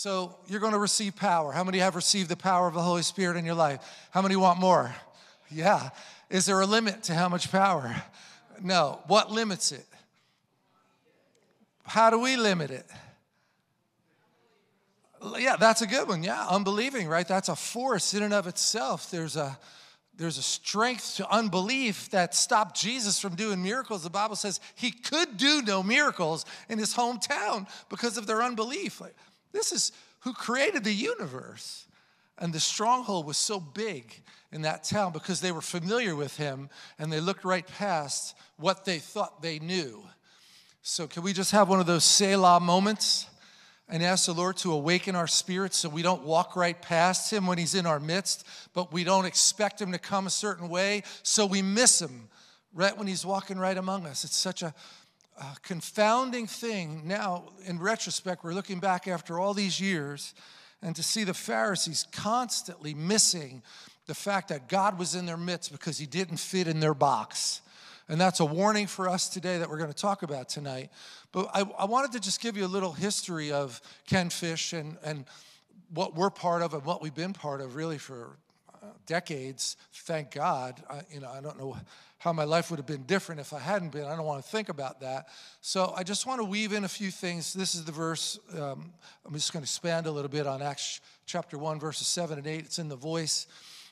So you're going to receive power. How many have received the power of the Holy Spirit in your life? How many want more? Yeah. Is there a limit to how much power? No. What limits it? How do we limit it? Yeah, that's a good one. Yeah, unbelieving, right? That's a force in and of itself. There's a strength to unbelief that stopped Jesus from doing miracles. The Bible says he could do no miracles in his hometown because of their unbelief. Like, this is who created the universe. And the stronghold was so big in that town because they were familiar with him and they looked right past what they thought they knew. So can we just have one of those Selah moments and ask the Lord to awaken our spirits so we don't walk right past him when he's in our midst, but we don't expect him to come a certain way, so we miss him right when he's walking right among us. It's such a confounding thing. Now, in retrospect, we're looking back after all these years and to see the Pharisees constantly missing the fact that God was in their midst because he didn't fit in their box. And that's a warning for us today that we're going to talk about tonight. But I wanted to just give you a little history of Ken Fish and what we're part of and what we've been part of really for decades. Thank God. I don't know how my life would have been different if I hadn't been. I don't want to think about that. So I just want to weave in a few things. This is the verse. I'm just going to expand a little bit on Acts chapter 1, verses 7 and 8. It's in the Voice.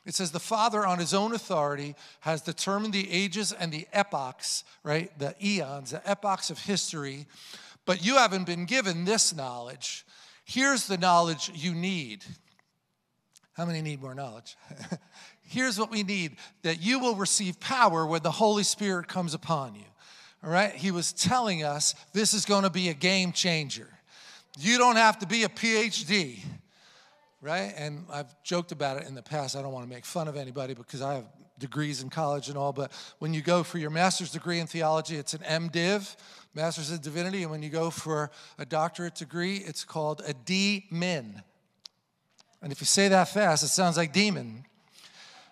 It says, the Father, on his own authority, has determined the ages and the epochs, right? The eons, the epochs of history. But you haven't been given this knowledge. Here's the knowledge you need. How many need more knowledge? Here's what we need, that you will receive power when the Holy Spirit comes upon you. All right? He was telling us this is going to be a game changer. You don't have to be a PhD, right? And I've joked about it in the past. I don't want to make fun of anybody because I have degrees in college and all, but when you go for your master's degree in theology, it's an MDiv, Master's of Divinity, and when you go for a doctorate degree, it's called a DMin. And if you say that fast, it sounds like demon.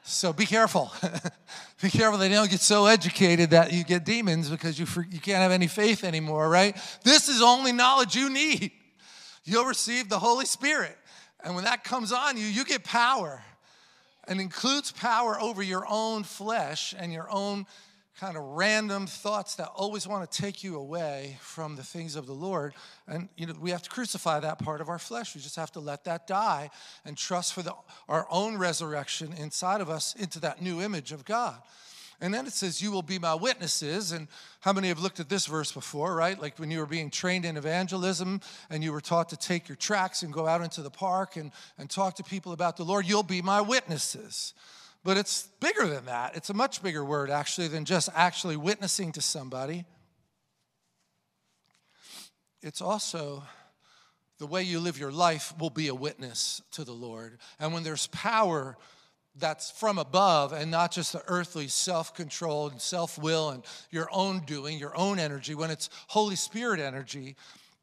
So be careful. Be careful that you don't get so educated that you get demons because you can't have any faith anymore, right? This is only knowledge you need. You'll receive the Holy Spirit. And when that comes on you, you get power. And includes power over your own flesh and your own kind of random thoughts that always want to take you away from the things of the Lord. And, we have to crucify that part of our flesh. We just have to let that die and trust for our own resurrection inside of us into that new image of God. And then it says, you will be my witnesses. And how many have looked at this verse before, right? Like when you were being trained in evangelism and you were taught to take your tracts and go out into the park and talk to people about the Lord, you'll be my witnesses. But it's bigger than that. It's a much bigger word, actually, than just actually witnessing to somebody. It's also the way you live your life will be a witness to the Lord. And when there's power that's from above and not just the earthly self-control and self-will and your own doing, your own energy, when it's Holy Spirit energy,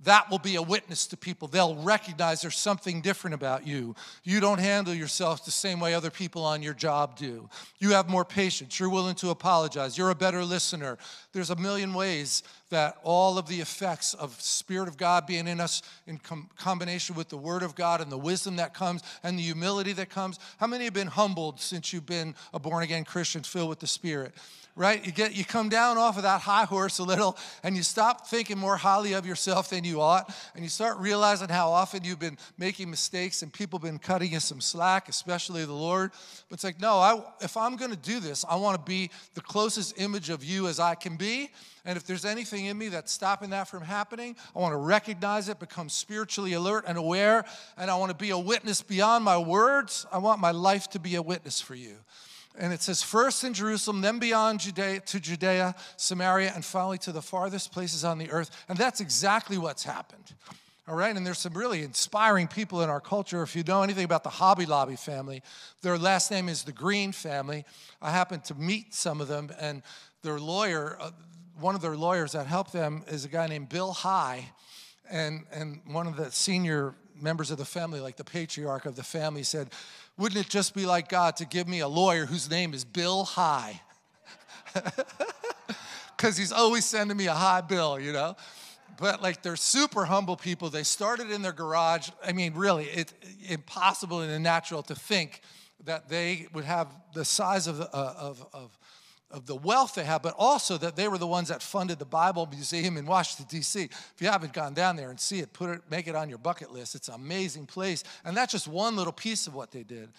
that will be a witness to people. They'll recognize there's something different about you. You don't handle yourself the same way other people on your job do. You have more patience. You're willing to apologize. You're a better listener. There's a million ways that all of the effects of Spirit of God being in us in combination with the Word of God and the wisdom that comes and the humility that comes. How many have been humbled since you've been a born-again Christian filled with the Spirit? Right? You come down off of that high horse a little and you stop thinking more highly of yourself than you ought and you start realizing how often you've been making mistakes and people have been cutting you some slack, especially the Lord. But it's like, no, if I'm going to do this, I want to be the closest image of you as I can be. And if there's anything in me that's stopping that from happening, I want to recognize it, become spiritually alert and aware, and I want to be a witness beyond my words. I want my life to be a witness for you. And it says, first in Jerusalem, then beyond Judea, Samaria, and finally to the farthest places on the earth. And that's exactly what's happened. All right? And there's some really inspiring people in our culture. If you know anything about the Hobby Lobby family, their last name is the Green family. I happened to meet some of them, and their lawyer, one of their lawyers that helped them is a guy named Bill High. And one of the senior members of the family, like the patriarch of the family, said, wouldn't it just be like God to give me a lawyer whose name is Bill High? Because he's always sending me a high bill, But like they're super humble people. They started in their garage. I mean, really, it's impossible and unnatural to think that they would have the size of the wealth they have, but also that they were the ones that funded the Bible Museum in Washington, D.C. If you haven't gone down there and see it, make it on your bucket list. It's an amazing place. And that's just one little piece of what they did.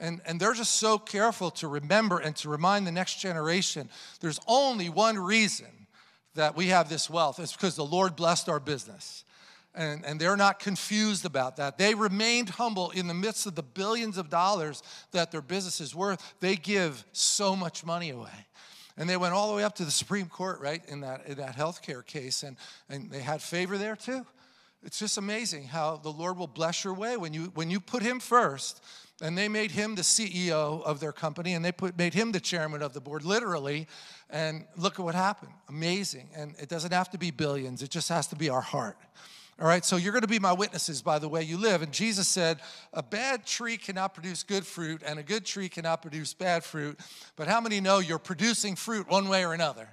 And they're just so careful to remember and to remind the next generation there's only one reason that we have this wealth. It's because the Lord blessed our business. And they're not confused about that. They remained humble in the midst of the billions of dollars that their business is worth. They give so much money away. And they went all the way up to the Supreme Court, right, in that healthcare case. And they had favor there, too. It's just amazing how the Lord will bless your way when you put him first. And they made him the CEO of their company, and they made him the chairman of the board, literally. And look at what happened. Amazing. And it doesn't have to be billions. It just has to be our heart. All right, so you're going to be my witnesses by the way you live. And Jesus said, a bad tree cannot produce good fruit, and a good tree cannot produce bad fruit. But how many know you're producing fruit one way or another?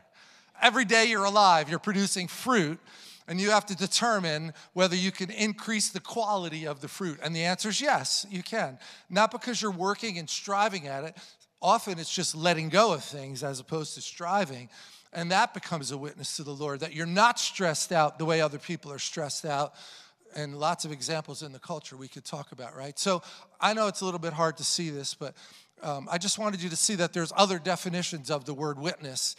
Every day you're alive, you're producing fruit, and you have to determine whether you can increase the quality of the fruit. And the answer is yes, you can. Not because you're working and striving at it. Often it's just letting go of things as opposed to striving. And that becomes a witness to the Lord, that you're not stressed out the way other people are stressed out. And lots of examples in the culture we could talk about, right? So I know it's a little bit hard to see this, but I just wanted you to see that there's other definitions of the word witness.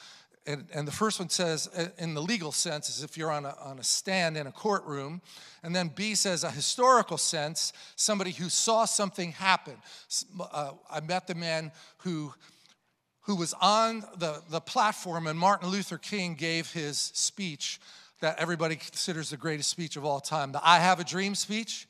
And the first one says, in the legal sense, is if you're on a stand in a courtroom. And then B says, a historical sense, somebody who saw something happen. I met the man who was on the platform, and Martin Luther King gave his speech that everybody considers the greatest speech of all time, the I Have a Dream speech,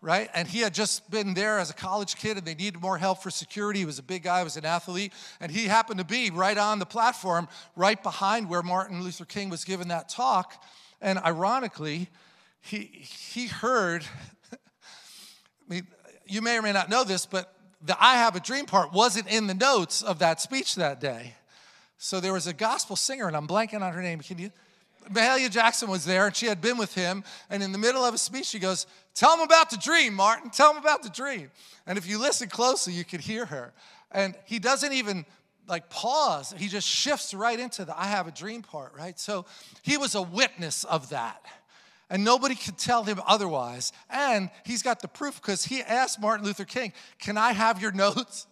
right? And he had just been there as a college kid, and they needed more help for security. He was a big guy, he was an athlete, and he happened to be right on the platform, right behind where Martin Luther King was giving that talk. And ironically, he heard, I mean, you may or may not know this, but the I Have a Dream part wasn't in the notes of that speech that day. So there was a gospel singer, and I'm blanking on her name. Mahalia Jackson was there, and she had been with him. And in the middle of a speech, she goes, tell him about the dream, Martin. Tell him about the dream. And if you listen closely, you could hear her. And he doesn't even, pause. He just shifts right into the I Have a Dream part, right? So he was a witness of that. And nobody could tell him otherwise. And he's got the proof because he asked Martin Luther King, can I have your notes?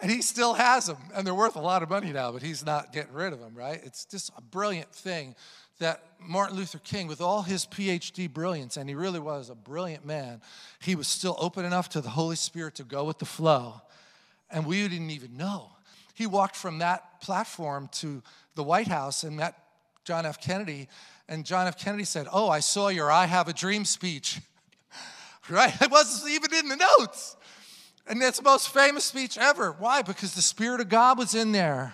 And he still has them. And they're worth a lot of money now, but he's not getting rid of them, right? It's just a brilliant thing that Martin Luther King, with all his PhD brilliance, and he really was a brilliant man, he was still open enough to the Holy Spirit to go with the flow. And we didn't even know. He walked from that platform to the White House and met John F. Kennedy, and John F. Kennedy said, oh, I saw your I Have a Dream speech, right? It wasn't even in the notes. And that's the most famous speech ever. Why? Because the Spirit of God was in there,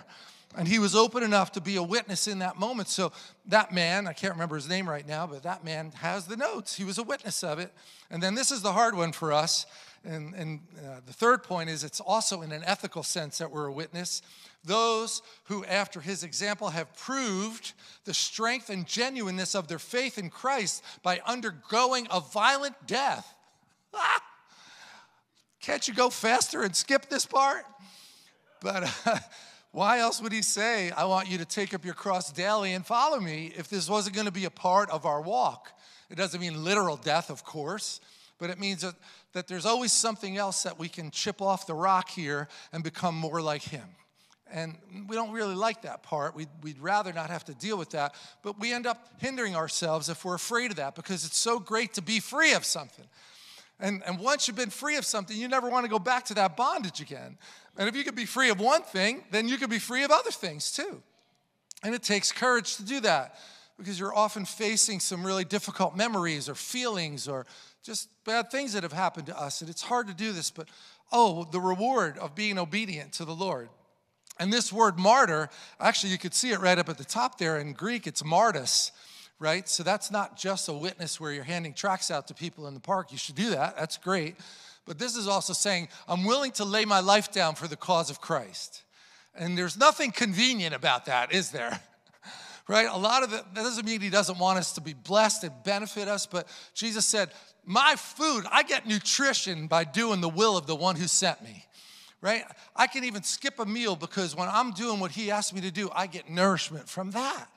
and he was open enough to be a witness in that moment. So that man, I can't remember his name right now, but that man has the notes. He was a witness of it. And then this is the hard one for us. And the third point is it's also in an ethical sense that we're a witness. Those who, after his example, have proved the strength and genuineness of their faith in Christ by undergoing a violent death. Ah! Can't you go faster and skip this part? But why else would he say, I want you to take up your cross daily and follow me, if this wasn't going to be a part of our walk? It doesn't mean literal death, of course. But it means that there's always something else that we can chip off the rock here and become more like him. And we don't really like that part. We'd rather not have to deal with that. But we end up hindering ourselves if we're afraid of that, because it's so great to be free of something. And once you've been free of something, you never want to go back to that bondage again. And if you could be free of one thing, then you could be free of other things too. And it takes courage to do that, because you're often facing some really difficult memories or feelings or just bad things that have happened to us. And it's hard to do this, but the reward of being obedient to the Lord. And this word martyr, actually you could see it right up at the top there. In Greek, it's martis, right? So that's not just a witness where you're handing tracts out to people in the park. You should do that. That's great. But this is also saying, I'm willing to lay my life down for the cause of Christ. And there's nothing convenient about that, is there? right? A lot of it, that doesn't mean he doesn't want us to be blessed and benefit us, but Jesus said, my food, I get nutrition by doing the will of the one who sent me, right? I can even skip a meal because when I'm doing what he asked me to do, I get nourishment from that.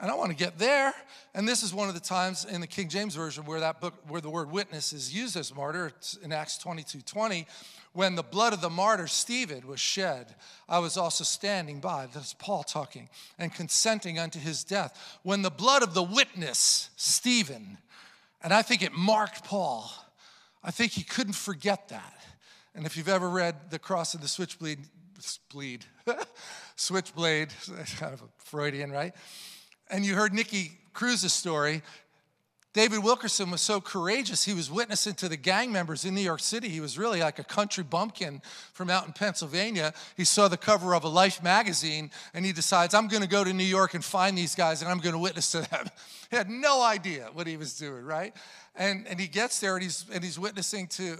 And I want to get there. And this is one of the times in the King James Version where that book, where the word witness is used as martyr. It's in Acts 22:20, when the blood of the martyr Stephen was shed, I was also standing by, that's Paul talking, and consenting unto his death. When the blood of the witness, Stephen, and I think it marked Paul. I think he couldn't forget that. And if you've ever read The Cross and the Switchblade, kind of a Freudian, right? And you heard Nicky Cruz's story. David Wilkerson was so courageous, he was witnessing to the gang members in New York City. He was really like a country bumpkin from out in Pennsylvania. He saw the cover of a Life magazine, and he decides, I'm going to go to New York and find these guys, and I'm going to witness to them. He had no idea what he was doing, right? And he gets there, and he's witnessing to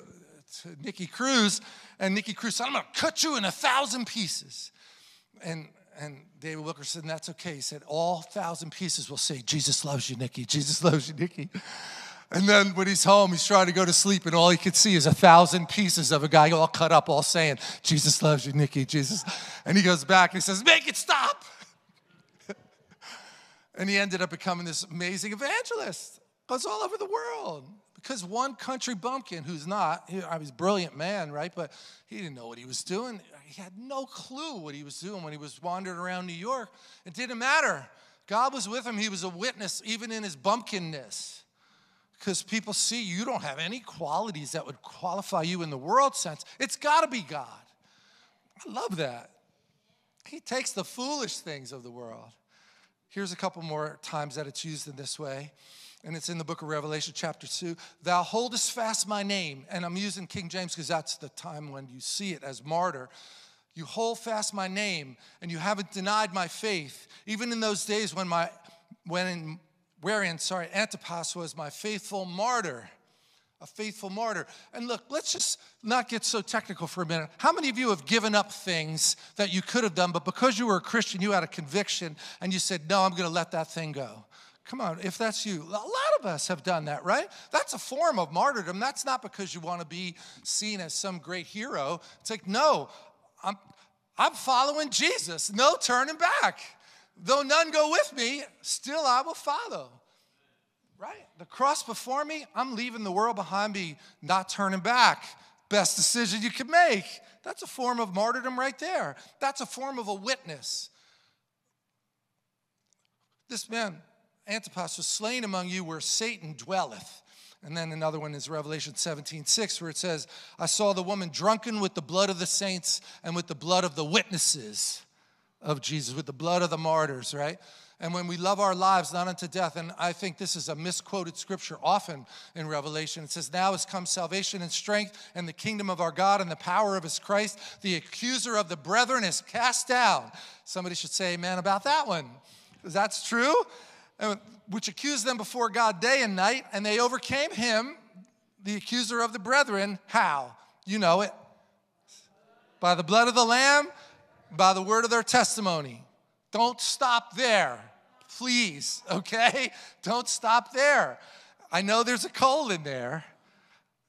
Nicky Cruz, and Nicky Cruz said, I'm going to cut you in 1,000 pieces. And David Wilkerson, that's okay. He said, all 1,000 pieces will say, Jesus loves you, Nicky. Jesus loves you, Nicky. And then when he's home, he's trying to go to sleep, and all he could see is 1,000 pieces of a guy all cut up, all saying, Jesus loves you, Nicky, Jesus. And he goes back and he says, make it stop. And he ended up becoming this amazing evangelist. Goes all over the world. Because one country bumpkin who's not, I was a brilliant man, right? But he didn't know what he was doing. He had no clue what he was doing when he was wandering around New York. It didn't matter. God was with him. He was a witness even in his bumpkinness. Because people see you don't have any qualities that would qualify you in the world sense. It's got to be God. I love that. He takes the foolish things of the world. Here's a couple more times that it's used in this way. And it's in the book of Revelation, chapter 2. Thou holdest fast my name. And I'm using King James because that's the time when you see it as martyr. You hold fast my name, and you haven't denied my faith. Even in those days wherein Antipas was my faithful martyr. A faithful martyr. And look, let's just not get so technical for a minute. How many of you have given up things that you could have done, but because you were a Christian, you had a conviction, and you said, no, I'm going to let that thing go? Come on, if that's you. A lot of us have done that, right? That's a form of martyrdom. That's not because you want to be seen as some great hero. It's like, no, I'm following Jesus. No turning back. Though none go with me, still I will follow. Right? The cross before me, I'm leaving the world behind me, not turning back. Best decision you can make. That's a form of martyrdom right there. That's a form of a witness. This man, Antipas, was slain among you where Satan dwelleth. And then another one is Revelation 17:6, where it says, I saw the woman drunken with the blood of the saints and with the blood of the witnesses of Jesus, with the blood of the martyrs, right? And when we love our lives, not unto death, and I think this is a misquoted scripture often in Revelation. It says, now is come salvation and strength and the kingdom of our God and the power of his Christ. The accuser of the brethren is cast down. Somebody should say amen about that one. That's true. Which accused them before God day and night, and they overcame him, the accuser of the brethren. How? You know it. By the blood of the Lamb, by the word of their testimony. Don't stop there, please, okay? Don't stop there. I know there's a colon there,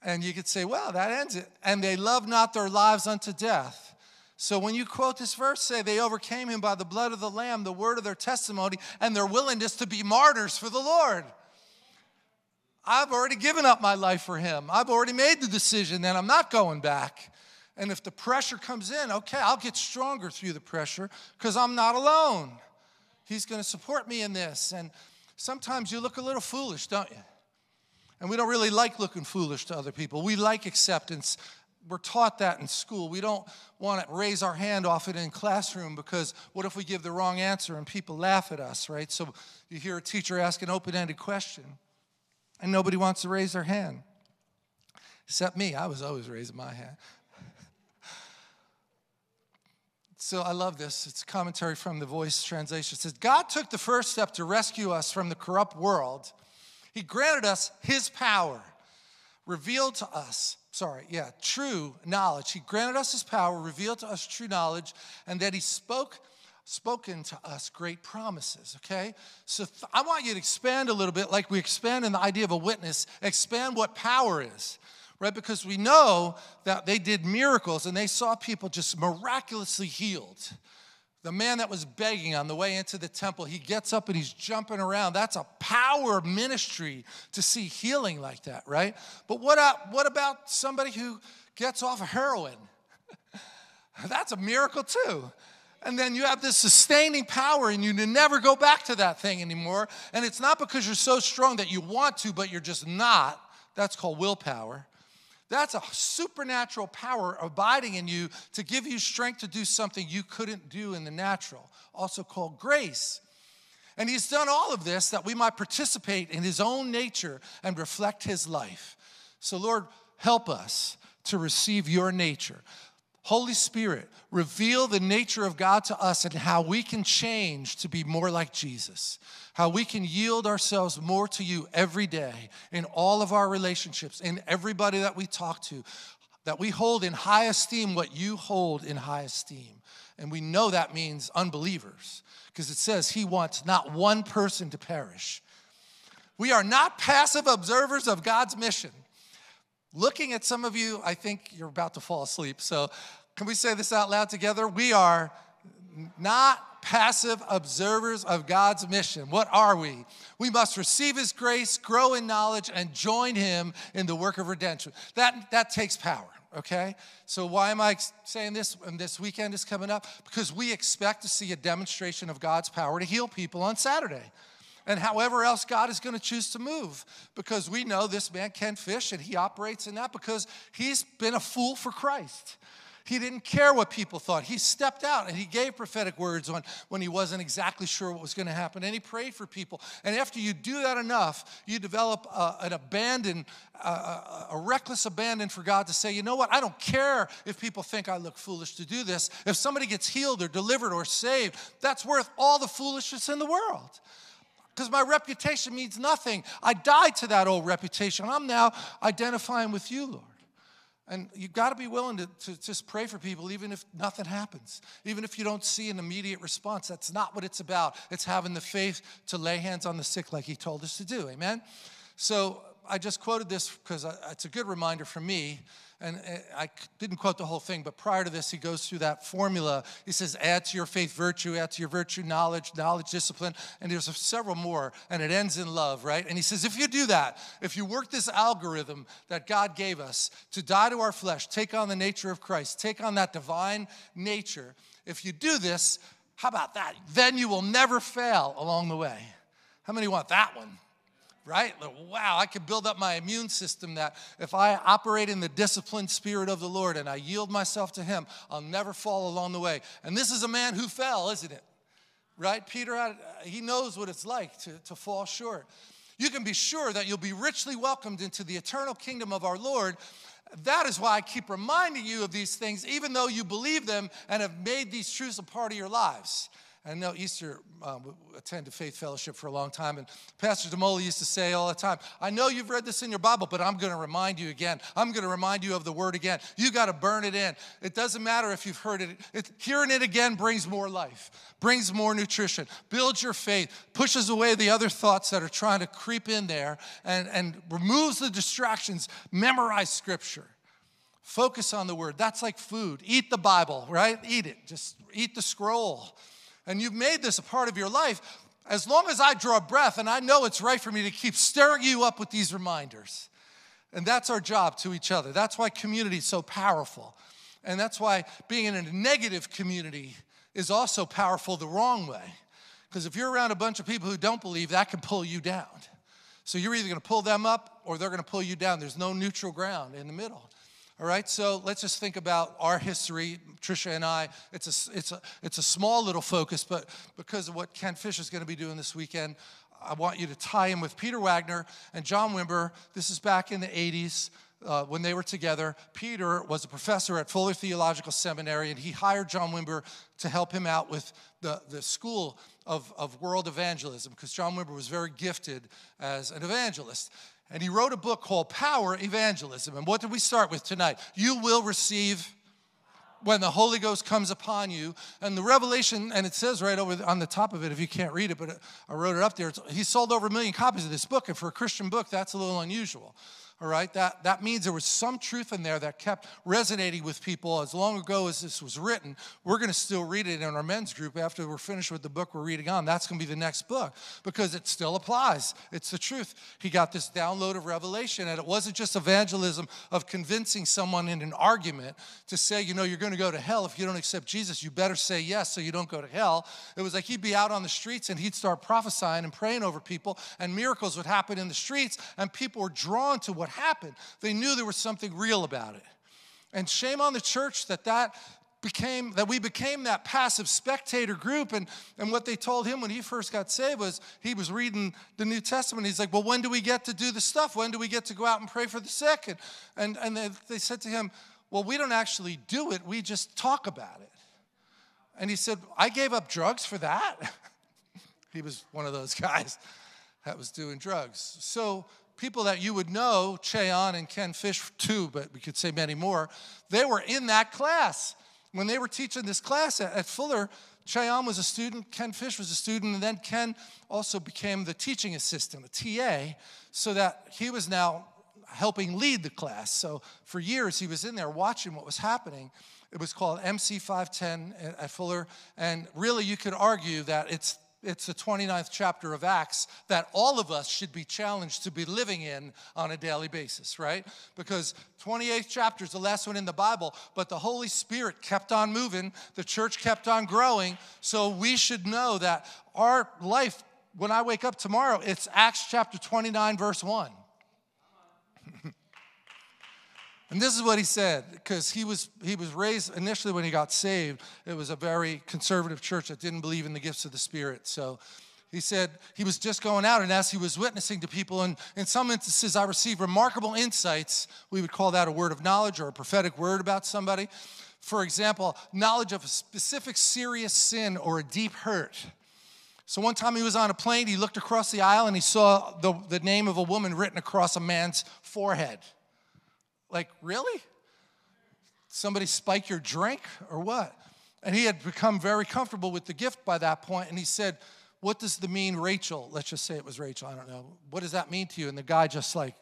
and you could say, well, that ends it. And they loved not their lives unto death. So when you quote this verse, say they overcame him by the blood of the Lamb, the word of their testimony, and their willingness to be martyrs for the Lord. I've already given up my life for him. I've already made the decision that I'm not going back. And if the pressure comes in, okay, I'll get stronger through the pressure because I'm not alone. He's going to support me in this. And sometimes you look a little foolish, don't you? And we don't really like looking foolish to other people. We like acceptance. We're taught that in school. We don't want to raise our hand often in classroom because what if we give the wrong answer and people laugh at us, right? So you hear a teacher ask an open-ended question and nobody wants to raise their hand. Except me. I was always raising my hand. So I love this. It's a commentary from the Voice translation. It says, God took the first step to rescue us from the corrupt world. He granted us his power, revealed to us. True knowledge. He granted us his power, revealed to us true knowledge, and that he spoke spoken to us great promises, okay? So I want you to expand a little bit, like we expand in the idea of a witness, expand what power is, right? Because we know that they did miracles and they saw people just miraculously healed. The man that was begging on the way into the temple, he gets up and he's jumping around. That's a power ministry to see healing like that, right? But what about somebody who gets off of heroin? That's a miracle too. And then you have this sustaining power in you to never go back to that thing anymore. And it's not because you're so strong that you want to, but you're just not. That's called willpower. That's a supernatural power abiding in you to give you strength to do something you couldn't do in the natural, also called grace. And he's done all of this that we might participate in his own nature and reflect his life. So Lord, help us to receive your nature. Holy Spirit, reveal the nature of God to us and how we can change to be more like Jesus, how we can yield ourselves more to you every day in all of our relationships, in everybody that we talk to, that we hold in high esteem what you hold in high esteem. And we know that means unbelievers, because it says he wants not one person to perish. We are not passive observers of God's mission. Looking at some of you, I think you're about to fall asleep. So can we say this out loud together? We are not passive observers of God's mission. What are we? We must receive his grace, grow in knowledge, and join him in the work of redemption. That takes power, okay? So why am I saying this? And this weekend is coming up? Because we expect to see a demonstration of God's power to heal people on Saturday. And however else God is going to choose to move, because we know this man, Ken Fish, and he operates in that because he's been a fool for Christ. He didn't care what people thought. He stepped out and he gave prophetic words when he wasn't exactly sure what was going to happen, and he prayed for people. And after you do that enough, you develop a reckless abandon for God to say, you know what, I don't care if people think I look foolish to do this. If somebody gets healed or delivered or saved, that's worth all the foolishness in the world. Because my reputation means nothing. I died to that old reputation. I'm now identifying with you, Lord. And you've got to be willing to just pray for people even if nothing happens. Even if you don't see an immediate response, that's not what it's about. It's having the faith to lay hands on the sick like he told us to do, amen? So I just quoted this because it's a good reminder for me. And I didn't quote the whole thing, but prior to this, he goes through that formula. He says, add to your faith virtue, add to your virtue knowledge, knowledge discipline, and there's several more, and it ends in love, right? And he says, if you do that, if you work this algorithm that God gave us to die to our flesh, take on the nature of Christ, take on that divine nature, if you do this, how about that? Then you will never fail along the way. How many want that one? Right? Like, wow, I could build up my immune system that if I operate in the disciplined spirit of the Lord and I yield myself to him, I'll never fall along the way. And this is a man who fell, isn't it? Right? Peter, he knows what it's like to fall short. You can be sure that you'll be richly welcomed into the eternal kingdom of our Lord. That is why I keep reminding you of these things, even though you believe them and have made these truths a part of your lives. I know Easter attended Faith Fellowship for a long time, and Pastor DeMola used to say all the time, I know you've read this in your Bible, but I'm going to remind you again. I'm going to remind you of the word again. You got to burn it in. It doesn't matter if you've heard it. Hearing it again brings more life, brings more nutrition, builds your faith, pushes away the other thoughts that are trying to creep in there, and removes the distractions. Memorize Scripture. Focus on the word. That's like food. Eat the Bible, right? Eat it. Just eat the scroll. And you've made this a part of your life. As long as I draw breath, and I know it's right for me to keep stirring you up with these reminders. And that's our job to each other. That's why community is so powerful. And that's why being in a negative community is also powerful the wrong way. Because if you're around a bunch of people who don't believe, that can pull you down. So you're either going to pull them up or they're going to pull you down. There's no neutral ground in the middle. All right, so let's just think about our history, Trisha and I. It's a small little focus, but because of what Ken Fish is going to be doing this weekend, I want you to tie in with Peter Wagner and John Wimber. This is back in the 80s when they were together. Peter was a professor at Fuller Theological Seminary, and he hired John Wimber to help him out with the School of World Evangelism, because John Wimber was very gifted as an evangelist. And he wrote a book called Power Evangelism. And what did we start with tonight? You will receive when the Holy Ghost comes upon you. And the Revelation, and it says right over on the top of it, if you can't read it, but I wrote it up there. He sold over 1 million copies of this book. And for a Christian book, that's a little unusual. All right, that means there was some truth in there that kept resonating with people as long ago as this was written. We're going to still read it in our men's group after we're finished with the book we're reading on. That's going to be the next book because it still applies. It's the truth. He got this download of Revelation, and it wasn't just evangelism of convincing someone in an argument to say, you know, you're going to go to hell if you don't accept Jesus. You better say yes so you don't go to hell. It was like he'd be out on the streets, and he'd start prophesying and praying over people, and miracles would happen in the streets, and people were drawn to what happened. They knew there was something real about it. And shame on the church that we became that passive spectator group. And what they told him when he first got saved was, he was reading the New Testament. He's like, well, when do we get to do the stuff? When do we get to go out and pray for the sick? And they said to him, well, we don't actually do it. We just talk about it. And he said, I gave up drugs for that. He was one of those guys that was doing drugs. So people that you would know, Cheon and Ken Fish too, but we could say many more, they were in that class. When they were teaching this class at Fuller, Cheon was a student, Ken Fish was a student, and then Ken also became the teaching assistant, a TA, so that he was now helping lead the class. So for years he was in there watching what was happening. It was called MC510 at Fuller, and really you could argue that it's the 29th chapter of Acts that all of us should be challenged to be living in on a daily basis, right? Because 28th chapter is the last one in the Bible, but the Holy Spirit kept on moving. The church kept on growing. So we should know that our life, when I wake up tomorrow, it's Acts chapter 29, verse 1. And this is what he said, because he was raised initially when he got saved. It was a very conservative church that didn't believe in the gifts of the Spirit. So he said he was just going out, and as he was witnessing to people, and in some instances I received remarkable insights. We would call that a word of knowledge or a prophetic word about somebody. For example, knowledge of a specific serious sin or a deep hurt. So one time he was on a plane, he looked across the aisle, and he saw the name of a woman written across a man's forehead. Like, really? Somebody spike your drink or what? And he had become very comfortable with the gift by that point, and he said, what does the mean Rachel? Let's just say it was Rachel, I don't know. What does that mean to you? And the guy just like,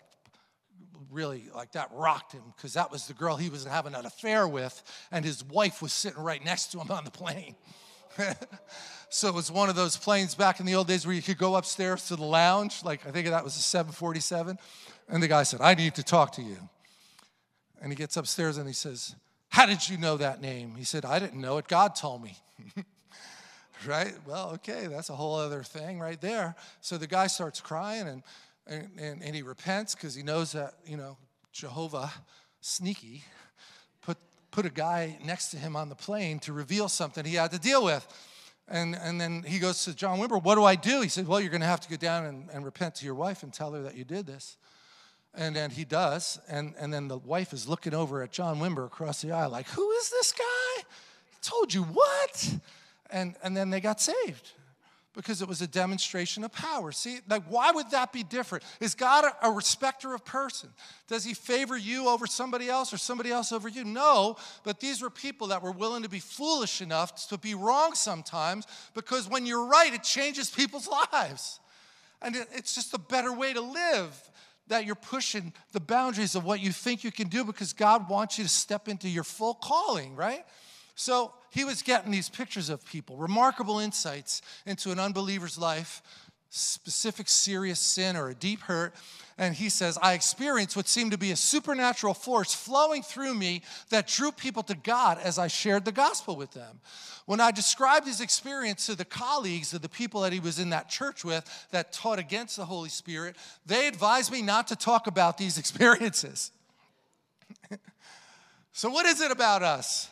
really, like that rocked him, because that was the girl he was having an affair with, and his wife was sitting right next to him on the plane. So it was one of those planes back in the old days where you could go upstairs to the lounge, like I think that was a 747, and the guy said, I need to talk to you. And he gets upstairs and he says, how did you know that name? He said, I didn't know it. God told me. Right? Well, okay, that's a whole other thing right there. So the guy starts crying and he repents because he knows that, you know, Jehovah, sneaky, put a guy next to him on the plane to reveal something he had to deal with. And then he goes to John Wimber, what do I do? He said, well, you're going to have to go down and repent to your wife and tell her that you did this. And then he does, and then the wife is looking over at John Wimber across the aisle like, who is this guy? He told you what? And then they got saved because it was a demonstration of power. See, like, why would that be different? Is God a respecter of person? Does he favor you over somebody else or somebody else over you? No, but these were people that were willing to be foolish enough to be wrong sometimes, because when you're right, it changes people's lives. And it's just a better way to live, that you're pushing the boundaries of what you think you can do, because God wants you to step into your full calling, right? So he was getting these pictures of people, remarkable insights into an unbeliever's life, specific serious sin or a deep hurt. And he says, I experienced what seemed to be a supernatural force flowing through me that drew people to God as I shared the gospel with them. When I described his experience to the colleagues of the people that he was in that church with that taught against the Holy Spirit, they advised me not to talk about these experiences. So what is it about us?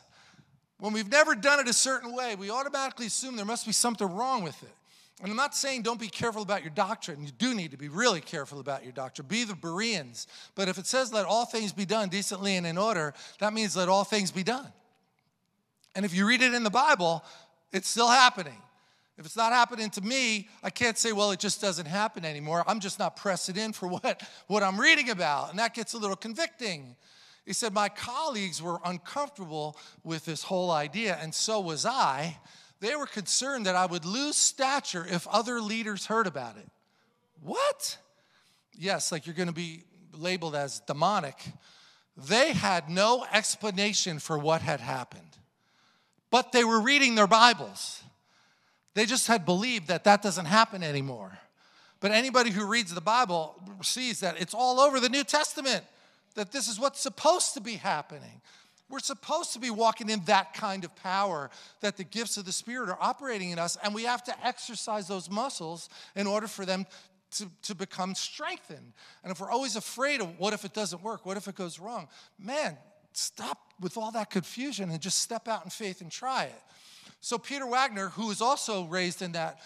When we've never done it a certain way, we automatically assume there must be something wrong with it. And I'm not saying don't be careful about your doctrine. You do need to be really careful about your doctrine. Be the Bereans. But if it says let all things be done decently and in order, that means let all things be done. And if you read it in the Bible, it's still happening. If it's not happening to me, I can't say, well, it just doesn't happen anymore. I'm just not pressing in for what I'm reading about. And that gets a little convicting. He said, my colleagues were uncomfortable with this whole idea, and so was I. They were concerned that I would lose stature if other leaders heard about it. What? Yes, like you're going to be labeled as demonic. They had no explanation for what had happened. But they were reading their Bibles. They just had believed that that doesn't happen anymore. But anybody who reads the Bible sees that it's all over the New Testament, that this is what's supposed to be happening. We're supposed to be walking in that kind of power, that the gifts of the Spirit are operating in us, and we have to exercise those muscles in order for them to become strengthened. And if we're always afraid of what if it doesn't work, what if it goes wrong, man, stop with all that confusion and just step out in faith and try it. So Peter Wagner, who is also raised in that,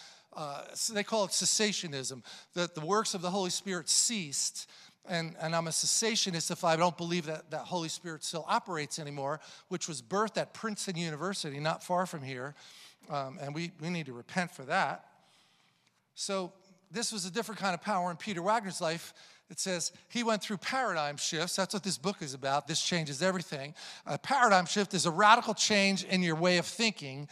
they call it cessationism, that the works of the Holy Spirit ceased. And I'm a cessationist if I don't believe that that Holy Spirit still operates anymore, which was birthed at Princeton University, not far from here. And we need to repent for that. So this was a different kind of power in Peter Wagner's life. It says he went through paradigm shifts. That's what this book is about. This changes everything. A paradigm shift is a radical change in your way of thinking.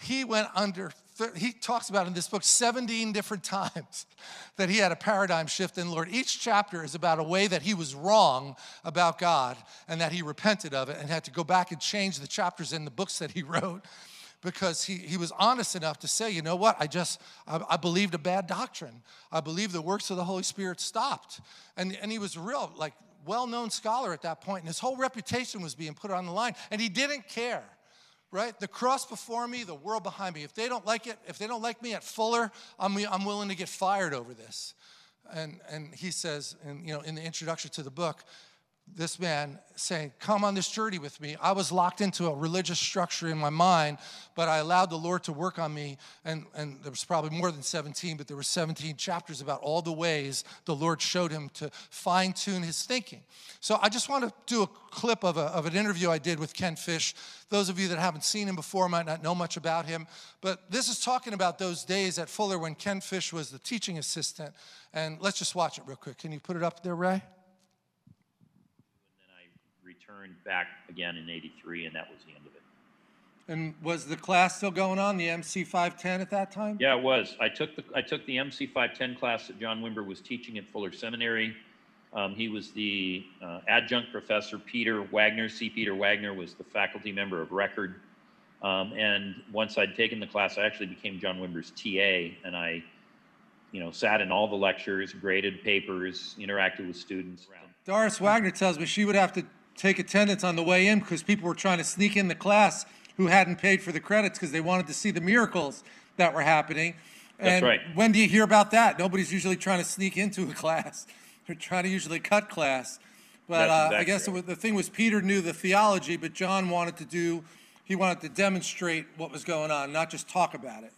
He went under, he talks about in this book 17 different times that he had a paradigm shift in the Lord. Each chapter is about a way that he was wrong about God and that he repented of it and had to go back and change the chapters in the books that he wrote because he was honest enough to say, you know what, I believed a bad doctrine. I believed the works of the Holy Spirit stopped. And he was a real, like, well-known scholar at that point, and his whole reputation was being put on the line, and he didn't care. Right? The cross before me, the world behind me. If they don't like it, if they don't like me at Fuller, I'm willing to get fired over this. And he says, and you know, in the introduction to the book, this man saying, come on this journey with me. I was locked into a religious structure in my mind, but I allowed the Lord to work on me. And there was probably more than 17, but there were 17 chapters about all the ways the Lord showed him to fine-tune his thinking. So I just want to do a clip of an interview I did with Ken Fish. Those of you that haven't seen him before might not know much about him, but this is talking about those days at Fuller when Ken Fish was the teaching assistant. And let's just watch it real quick. Can you put it up there, Ray? Back again in 83, and that was the end of it. And was the class still going on, the MC510 at that time? Yeah, it was. I took the MC510 class that John Wimber was teaching at Fuller Seminary. He was the adjunct professor. Peter Wagner, C. Peter Wagner, was the faculty member of record. And once I'd taken the class, I actually became John Wimber's TA, and I, you know, sat in all the lectures, graded papers, interacted with students. Doris Wagner tells me she would have to take attendance on the way in because people were trying to sneak in the class who hadn't paid for the credits because they wanted to see the miracles that were happening. That's right. When do you hear about that? Nobody's usually trying to sneak into a class. They're trying to usually cut class. But I guess the thing was Peter knew the theology, but John wanted to demonstrate what was going on, not just talk about it.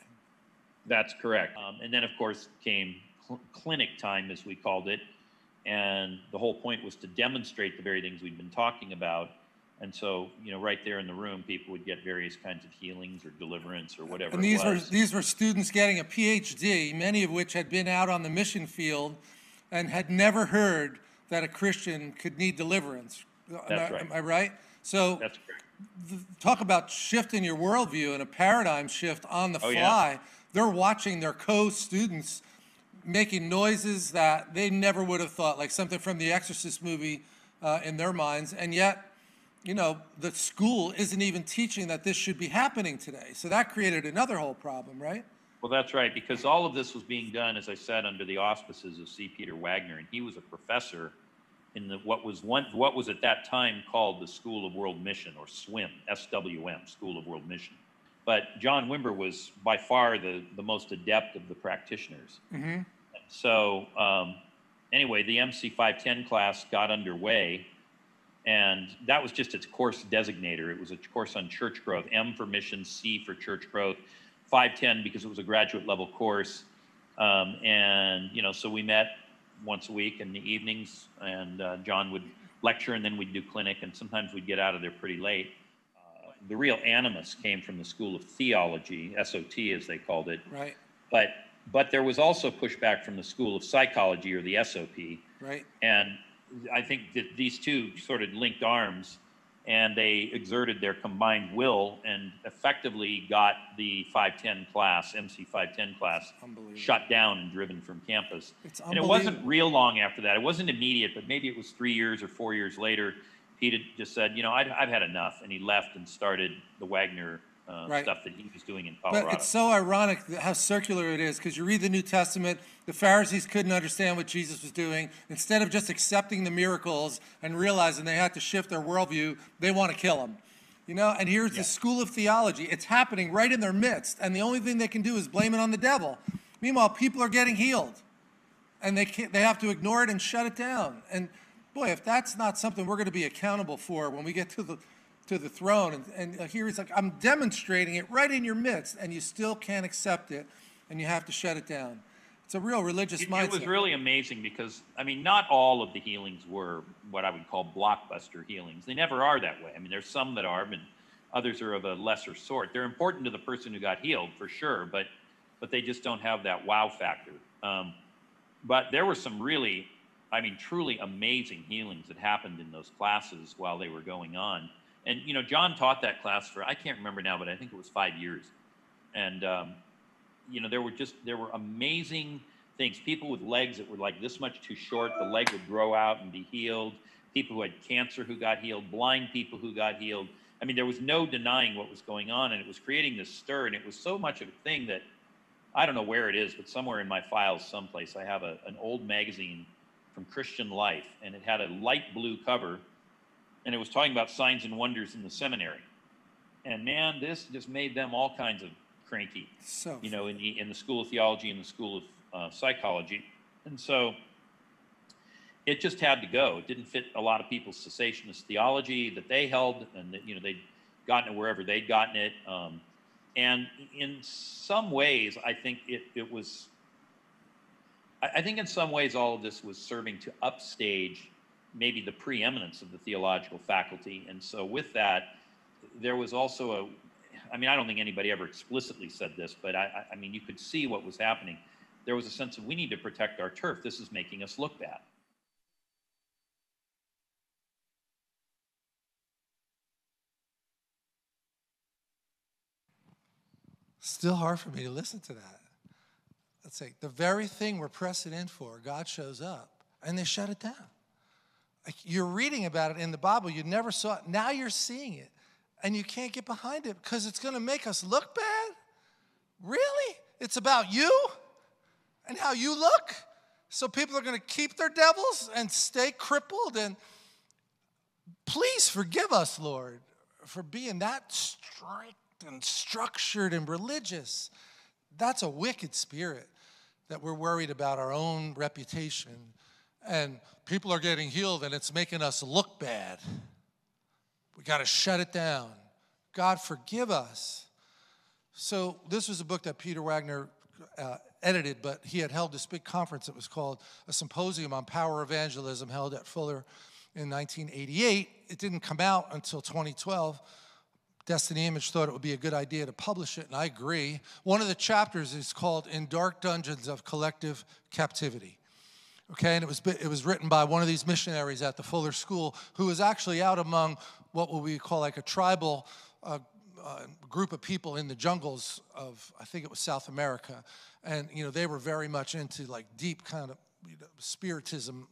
That's correct. And then, of course, came clinic time, as we called it. And the whole point was to demonstrate the very things we'd been talking about. And so, you know, right there in the room, people would get various kinds of healings or deliverance or whatever. And these were students getting a PhD, many of which had been out on the mission field and had never heard that a Christian could need deliverance. That's right. Am I right? So that's correct. Talk about shifting your worldview and a paradigm shift on the fly. Yeah. They're watching their co-students making noises that they never would have thought, like something from the Exorcist movie in their minds. And yet, you know, the school isn't even teaching that this should be happening today. So that created another whole problem, right? Well, that's right, because all of this was being done, as I said, under the auspices of C. Peter Wagner. And he was a professor in what was at that time called the School of World Mission, or SWIM, S-W-M, School of World Mission. But John Wimber was by far the most adept of the practitioners. Mm-hmm. So anyway, the MC510 class got underway, and that was just its course designator. It was a course on church growth, M for mission, C for church growth, 510 because it was a graduate level course. And, you know, so we met once a week in the evenings, and John would lecture, and then we'd do clinic, and sometimes we'd get out of there pretty late. The real animus came from the School of Theology, SOT as they called it. Right. But there was also pushback from the School of Psychology, or the SOP. Right. And I think that these two sort of linked arms, and they exerted their combined will and effectively got the 510 class, MC510 class, shut down and driven from campus. And it wasn't real long after that. It wasn't immediate, but maybe it was 3 years or 4 years later. Pete had just said, you know, I've had enough. And he left and started the Wagner stuff that he was doing in Colorado. But it's so ironic how circular it is, because you read the New Testament, the Pharisees couldn't understand what Jesus was doing. Instead of just accepting the miracles and realizing they had to shift their worldview, they want to kill him. You know, and here's the School of Theology. It's happening right in their midst, and the only thing they can do is blame it on the devil. Meanwhile, people are getting healed, and they have to ignore it and shut it down. And boy, if that's not something we're going to be accountable for when we get to the throne, and here he's like, I'm demonstrating it right in your midst, and you still can't accept it, and you have to shut it down. It's a real religious mindset. It was really amazing because, I mean, not all of the healings were what I would call blockbuster healings. They never are that way. I mean, there's some that are, but others are of a lesser sort. They're important to the person who got healed, for sure, but they just don't have that wow factor. But there were some really, I mean, truly amazing healings that happened in those classes while they were going on. And, you know, John taught that class for, I can't remember now, but I think it was 5 years. And, you know, there were amazing things. People with legs that were like this much too short, the leg would grow out and be healed. People who had cancer who got healed, blind people who got healed. I mean, there was no denying what was going on, and it was creating this stir. And it was so much of a thing that I don't know where it is, but somewhere in my files someplace, I have an old magazine from Christian Life, and it had a light blue cover. And it was talking about signs and wonders in the seminary. And man, this just made them all kinds of cranky, you know, in the School of Theology and the School of Psychology. And so it just had to go. It didn't fit a lot of people's cessationist theology that they held, and that, you know, they'd gotten it wherever they'd gotten it. And in some ways, I think it was, I think in some ways all of this was serving to upstage maybe the preeminence of the theological faculty. And so with that, there was also I mean, I don't think anybody ever explicitly said this, but I mean, you could see what was happening. There was a sense of, we need to protect our turf. This is making us look bad. Still hard for me to listen to that. Let's say, the very thing we're pressing in for, God shows up, and they shut it down. You're reading about it in the Bible. You never saw it. Now you're seeing it, and you can't get behind it because it's going to make us look bad? Really? It's about you and how you look? So people are going to keep their devils and stay crippled? And please forgive us, Lord, for being that strict and structured and religious. That's a wicked spirit, that we're worried about our own reputation. And people are getting healed, and it's making us look bad. We got to shut it down. God, forgive us. So this was a book that Peter Wagner edited, but he had held this big conference. It was called a symposium on power evangelism, held at Fuller in 1988. It didn't come out until 2012. Destiny Image thought it would be a good idea to publish it, and I agree. One of the chapters is called In Dark Dungeons of Collective Captivity. Okay, and it was written by one of these missionaries at the Fuller School who was actually out among what we call like a tribal group of people in the jungles of, I think it was South America. And, you know, they were very much into like deep kind of, you know, spiritism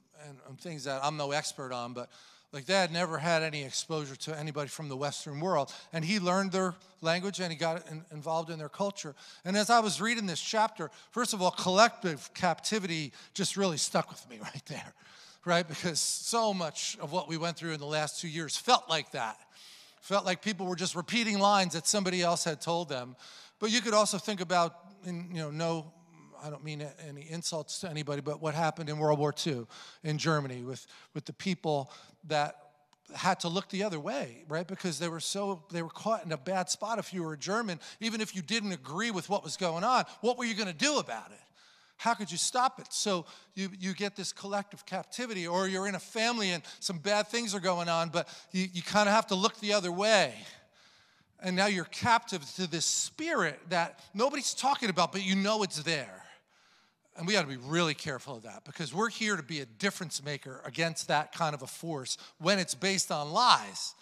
and things that I'm no expert on, but like they had never had any exposure to anybody from the Western world. And he learned their language, and he got involved in their culture. And as I was reading this chapter, first of all, collective captivity just really stuck with me right there, right? Because so much of what we went through in the last 2 years felt like that. Felt like people were just repeating lines that somebody else had told them. But you could also think about, in, you know, no, I don't mean any insults to anybody, but what happened in World War II in Germany with the people that had to look the other way, right? Because they were caught in a bad spot. If you were a German, even if you didn't agree with what was going on, what were you going to do about it? How could you stop it? So you get this collective captivity, or you're in a family and some bad things are going on, but you kind of have to look the other way. And now you're captive to this spirit that nobody's talking about, but you know it's there. And we got to be really careful of that, because we're here to be a difference maker against that kind of a force when it's based on lies.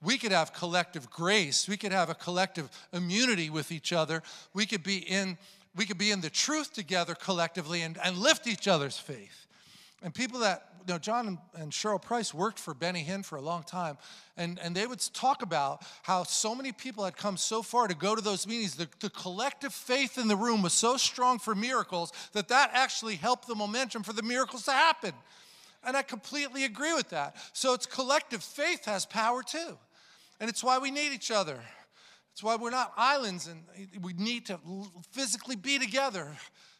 We could have collective grace. We could have a collective immunity with each other. We could be in the truth together collectively and lift each other's faith. And people that, you know, John and Cheryl Price worked for Benny Hinn for a long time, and they would talk about how so many people had come so far to go to those meetings. The collective faith in the room was so strong for miracles that actually helped the momentum for the miracles to happen. And I completely agree with that. So it's collective faith has power too. And it's why we need each other. It's why we're not islands, and we need to physically be together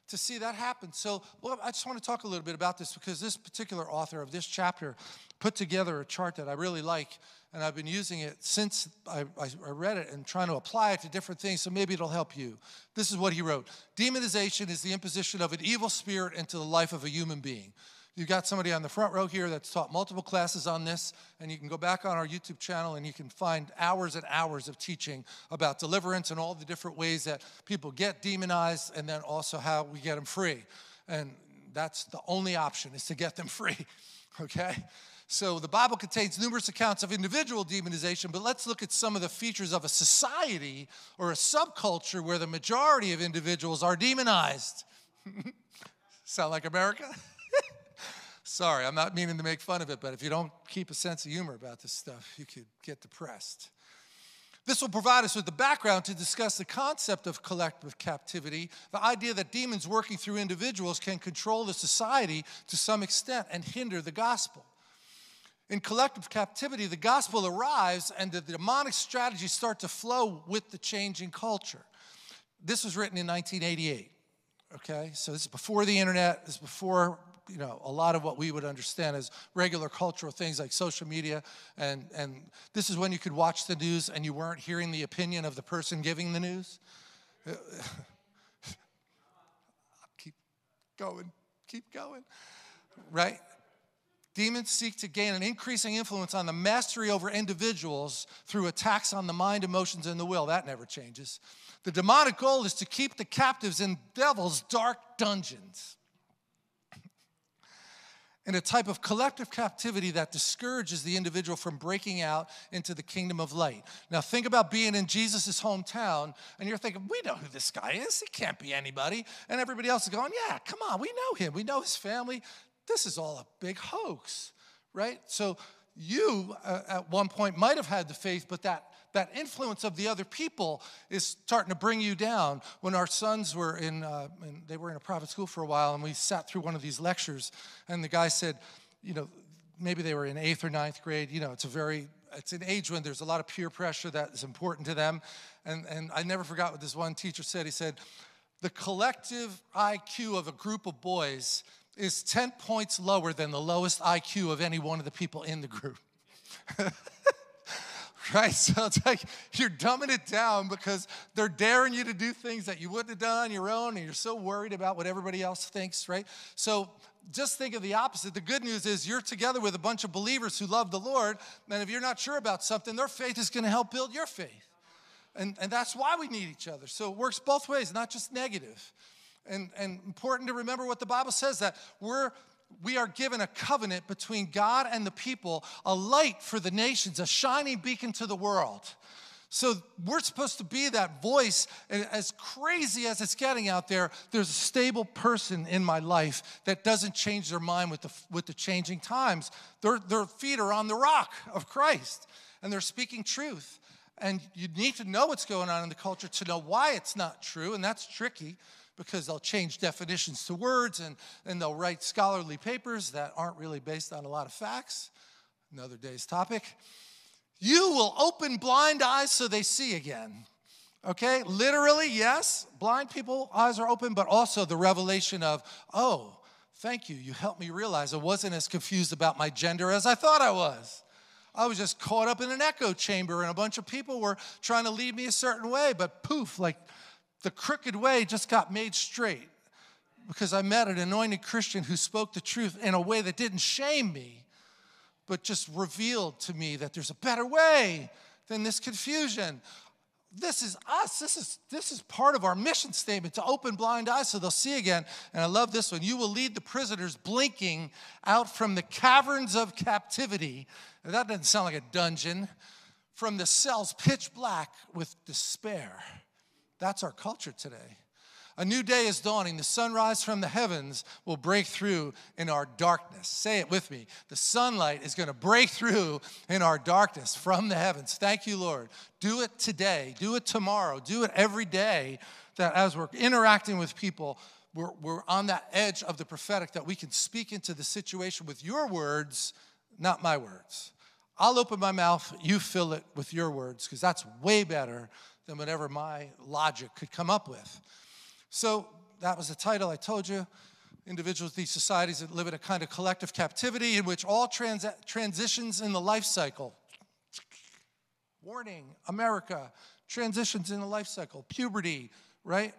to see that happen. So well, I just want to talk a little bit about this, because this particular author of this chapter put together a chart that I really like, and I've been using it since I read it and trying to apply it to different things, so maybe it'll help you. This is what he wrote. Demonization is the imposition of an evil spirit into the life of a human being. You've got somebody on the front row here that's taught multiple classes on this, and you can go back on our YouTube channel and you can find hours and hours of teaching about deliverance and all the different ways that people get demonized, and then also how we get them free. And that's the only option, is to get them free, okay? So the Bible contains numerous accounts of individual demonization, but let's look at some of the features of a society or a subculture where the majority of individuals are demonized. Sound like America? Sorry, I'm not meaning to make fun of it, but if you don't keep a sense of humor about this stuff, you could get depressed. This will provide us with the background to discuss the concept of collective captivity, the idea that demons working through individuals can control the society to some extent and hinder the gospel. In collective captivity, the gospel arrives and the demonic strategies start to flow with the changing culture. This was written in 1988, okay? So this is before the internet, this is before, you know, a lot of what we would understand as regular cultural things like social media, and this is when you could watch the news and you weren't hearing the opinion of the person giving the news. Keep going, right? Demons seek to gain an increasing influence on the mastery over individuals through attacks on the mind, emotions, and the will. That never changes. The demonic goal is to keep the captives in devil's dark dungeons. In a type of collective captivity that discourages the individual from breaking out into the kingdom of light. Now think about being in Jesus' hometown, and you're thinking, we know who this guy is. He can't be anybody. And everybody else is going, yeah, come on, we know him. We know his family. This is all a big hoax, right? So you, at one point, might have had the faith, but that influence of the other people is starting to bring you down. When our sons were in a private school for a while, and we sat through one of these lectures, and the guy said, you know, maybe they were in 8th or 9th grade. You know, it's an age when there's a lot of peer pressure that is important to them. And I never forgot what this one teacher said. He said, the collective IQ of a group of boys is 10 points lower than the lowest IQ of any one of the people in the group. Right? So it's like you're dumbing it down because they're daring you to do things that you wouldn't have done on your own, and you're so worried about what everybody else thinks, right? So just think of the opposite. The good news is you're together with a bunch of believers who love the Lord, and if you're not sure about something, their faith is going to help build your faith. And that's why we need each other. So it works both ways, not just negative. And important to remember what the Bible says, that we are given a covenant between God and the people, a light for the nations, a shining beacon to the world. So we're supposed to be that voice. And as crazy as it's getting out there, there's a stable person in my life that doesn't change their mind with the changing times. Their feet are on the rock of Christ, and they're speaking truth. And you need to know what's going on in the culture to know why it's not true, and that's tricky, because they'll change definitions to words, and they'll write scholarly papers that aren't really based on a lot of facts. Another day's topic. You will open blind eyes so they see again. Okay, literally, yes, blind people's eyes are open, but also the revelation of, oh, thank you, you helped me realize I wasn't as confused about my gender as I thought I was. I was just caught up in an echo chamber, and a bunch of people were trying to lead me a certain way, but poof, like, the crooked way just got made straight because I met an anointed Christian who spoke the truth in a way that didn't shame me, but just revealed to me that there's a better way than this confusion. This is us. This is part of our mission statement, to open blind eyes so they'll see again. And I love this one. You will lead the prisoners blinking out from the caverns of captivity. Now, that doesn't sound like a dungeon. From the cells pitch black with despair. That's our culture today. A new day is dawning. The sunrise from the heavens will break through in our darkness. Say it with me. The sunlight is going to break through in our darkness from the heavens. Thank you, Lord. Do it today. Do it tomorrow. Do it every day, that as we're interacting with people, we're on that edge of the prophetic, that we can speak into the situation with your words, not my words. I'll open my mouth. You fill it with your words, because that's way better than whatever my logic could come up with. So that was the title I told you. Individuals, these societies that live in a kind of collective captivity in which all transitions in the life cycle. Warning, America, transitions in the life cycle. Puberty, right?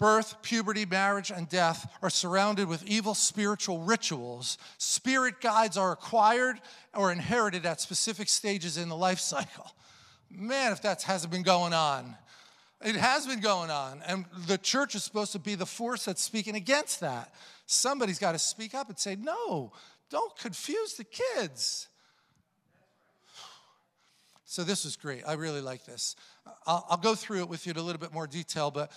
Birth, puberty, marriage, and death are surrounded with evil spiritual rituals. Spirit guides are acquired or inherited at specific stages in the life cycle. Man, if that hasn't been going on. It has been going on, and the church is supposed to be the force that's speaking against that. Somebody's got to speak up and say, no, don't confuse the kids. So this was great. I really like this. I'll go through it with you in a little bit more detail, but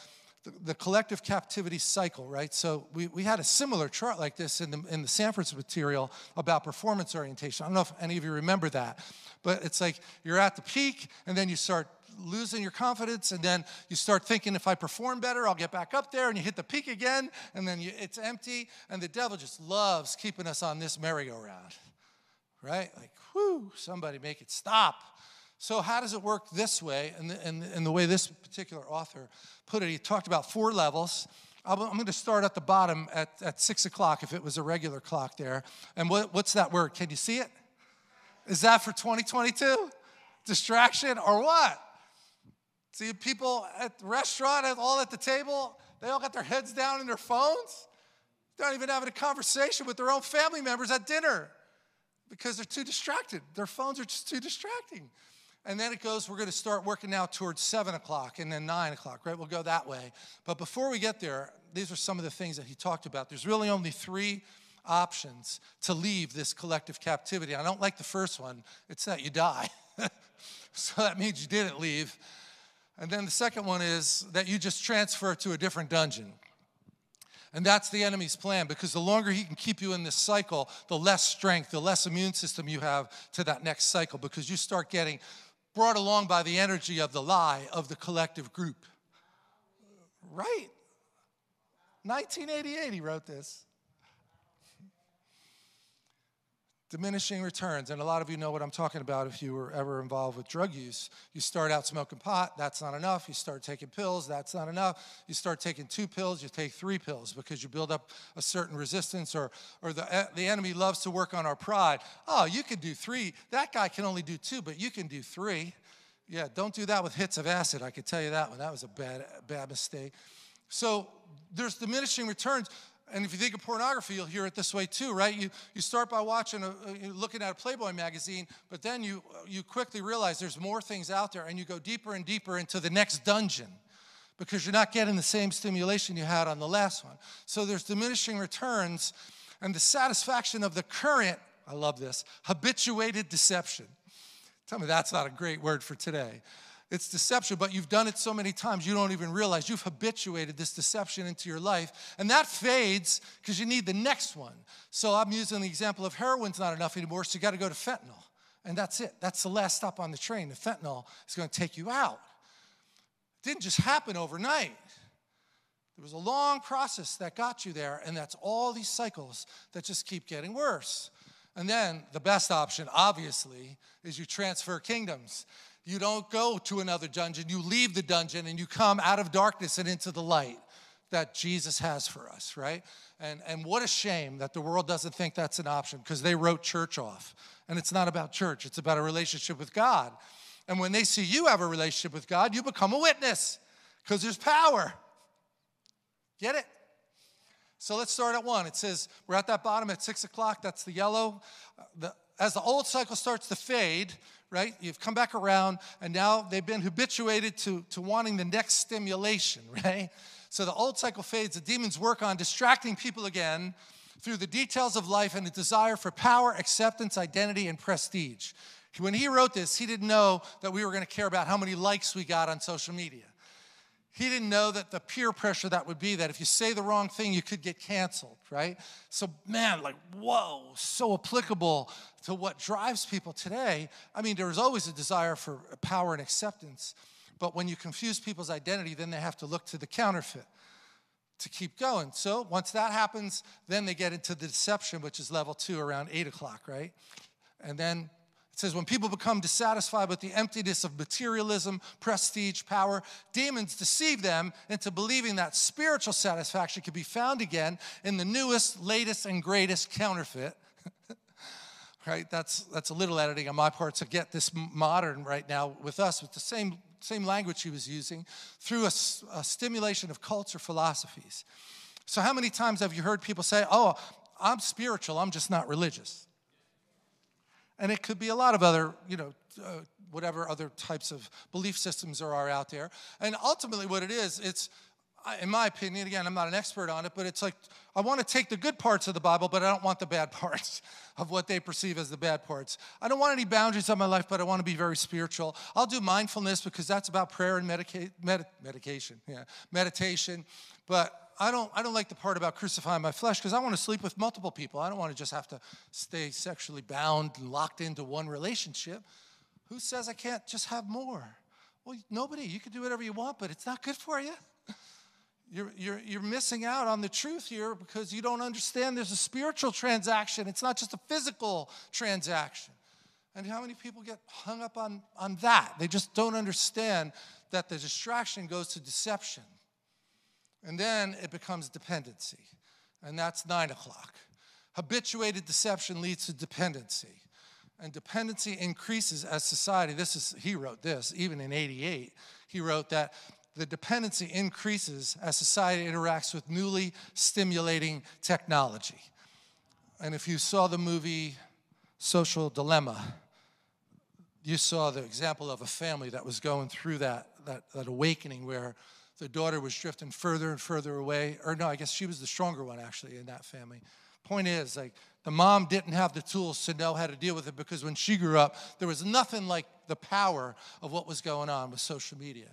the collective captivity cycle, right? So we had a similar chart like this in the Sanford's material about performance orientation. I don't know if any of you remember that, but it's like you're at the peak, and then you start losing your confidence, and then you start thinking, if I perform better, I'll get back up there, and you hit the peak again, and then it's empty, and the devil just loves keeping us on this merry-go-round, right? Like, whoo, somebody make it stop. So how does it work this way, and the way this particular author put it? He talked about four levels. I'm going to start at the bottom at 6 o'clock, if it was a regular clock there. And what's that word? Can you see it? Is that for 2022? Distraction or what? See, people at the restaurant, all at the table, they all got their heads down in their phones. They're not even having a conversation with their own family members at dinner because they're too distracted. Their phones are just too distracting. And then it goes, we're going to start working now towards 7 o'clock and then 9 o'clock, right? We'll go that way. But before we get there, these are some of the things that he talked about. There's really only three options to leave this collective captivity. I don't like the first one. It's that you die. So that means you didn't leave. And then the second one is that you just transfer to a different dungeon. And that's the enemy's plan, because the longer he can keep you in this cycle, the less strength, the less immune system you have to that next cycle, because you start getting brought along by the energy of the lie of the collective group. Right? 1988, he wrote this. Diminishing returns, and a lot of you know what I'm talking about if you were ever involved with drug use. You start out smoking pot, that's not enough. You start taking pills, that's not enough. You start taking 2 pills, you take 3 pills, because you build up a certain resistance, or the enemy loves to work on our pride. Oh, you can do 3. That guy can only do 2, but you can do 3. Yeah, don't do that with hits of acid, I can tell you that one. That was a bad mistake. So there's diminishing returns. And if you think of pornography, you'll hear it this way too, right? You start by watching, looking at a Playboy magazine, but then you quickly realize there's more things out there, and you go deeper and deeper into the next dungeon because you're not getting the same stimulation you had on the last one. So there's diminishing returns and the satisfaction of the current, I love this, habituated deception. Tell me that's not a great word for today. It's deception, but you've done it so many times you don't even realize you've habituated this deception into your life. And that fades because you need the next one. So I'm using the example of heroin's not enough anymore, so you got to go to fentanyl. And that's it. That's the last stop on the train. The fentanyl is going to take you out. It didn't just happen overnight. There was a long process that got you there, and that's all these cycles that just keep getting worse. And then the best option, obviously, is you transfer kingdoms. You don't go to another dungeon. You leave the dungeon, and you come out of darkness and into the light that Jesus has for us, right? And what a shame that the world doesn't think that's an option, because they wrote church off. And it's not about church. It's about a relationship with God. And when they see you have a relationship with God, you become a witness, because there's power. Get it? So let's start at 1. It says we're at that bottom at 6 o'clock. That's the yellow. The as the old cycle starts to fade, right, you've come back around, and now they've been habituated to wanting the next stimulation, right? So the old cycle fades, the demons work on distracting people again through the details of life and the desire for power, acceptance, identity, and prestige. When he wrote this, he didn't know that we were going to care about how many likes we got on social media. He didn't know that the peer pressure that would be, that if you say the wrong thing, you could get canceled, right? So, man, like, whoa, so applicable to what drives people today. I mean, there is always a desire for power and acceptance, but when you confuse people's identity, then they have to look to the counterfeit to keep going. So once that happens, then they get into the deception, which is level 2 around 8 o'clock, right? And then it says, when people become dissatisfied with the emptiness of materialism, prestige, power, demons deceive them into believing that spiritual satisfaction can be found again in the newest, latest, and greatest counterfeit. Right? That's a little editing on my part to get this modern right now with us, with the same language he was using, through a stimulation of culture philosophies. So how many times have you heard people say, oh, I'm spiritual, I'm just not religious? And it could be a lot of other, whatever other types of belief systems there are out there. And ultimately what it is, it's, in my opinion, again, I'm not an expert on it, but it's like, I want to take the good parts of the Bible, but I don't want the bad parts of what they perceive as the bad parts. I don't want any boundaries on my life, but I want to be very spiritual. I'll do mindfulness because that's about prayer and meditation. But I don't like the part about crucifying my flesh because I want to sleep with multiple people. I don't want to just have to stay sexually bound and locked into one relationship. Who says I can't just have more? Well, nobody. You can do whatever you want, but it's not good for you. You're missing out on the truth here because you don't understand there's a spiritual transaction. It's not just a physical transaction. And how many people get hung up on that? They just don't understand that the distraction goes to deception. And then it becomes dependency, and that's 9 o'clock. Habituated deception leads to dependency, and dependency increases as society. He wrote this, even in 88. He wrote that the dependency increases as society interacts with newly stimulating technology. And if you saw the movie Social Dilemma, you saw the example of a family that was going through that awakening where the daughter was drifting further and further away. Or no, I guess she was the stronger one, actually, in that family. Point is, like, the mom didn't have the tools to know how to deal with it because when she grew up, there was nothing like the power of what was going on with social media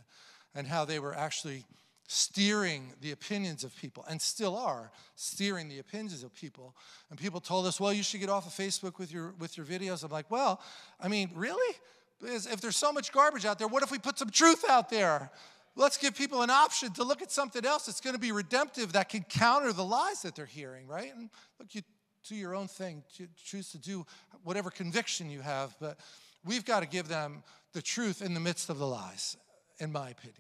and how they were actually steering the opinions of people, and still are steering the opinions of people. And people told us, well, you should get off of Facebook with your videos. I'm like, well, I mean, really? Because if there's so much garbage out there, what if we put some truth out there? Let's give people an option to look at something else that's going to be redemptive that can counter the lies that they're hearing, right? And look, you do your own thing. You choose to do whatever conviction you have, but we've got to give them the truth in the midst of the lies, in my opinion.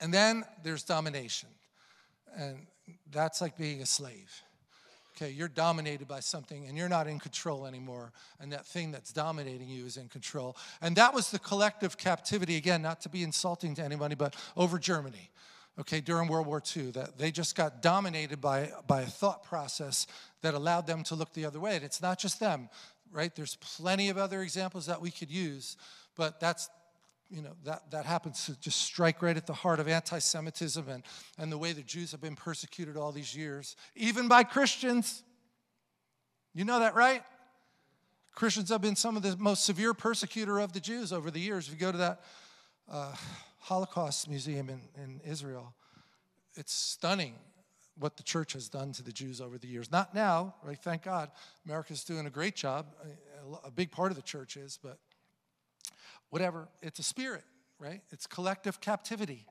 And then there's domination, and that's like being a slave. Okay, you're dominated by something, and you're not in control anymore, and that thing that's dominating you is in control. And that was the collective captivity, again, not to be insulting to anybody, but over Germany, okay, during World War II, that they just got dominated by a thought process that allowed them to look the other way. And it's not just them, right? There's plenty of other examples that we could use, but that's, that happens to just strike right at the heart of anti-Semitism and the way the Jews have been persecuted all these years, even by Christians. You know that, right? Christians have been some of the most severe persecutor of the Jews over the years. If you go to that Holocaust museum in Israel, it's stunning what the church has done to the Jews over the years. Not now, right? Thank God. America's doing a great job. A big part of the church is, but whatever, it's a spirit, right? It's collective captivity.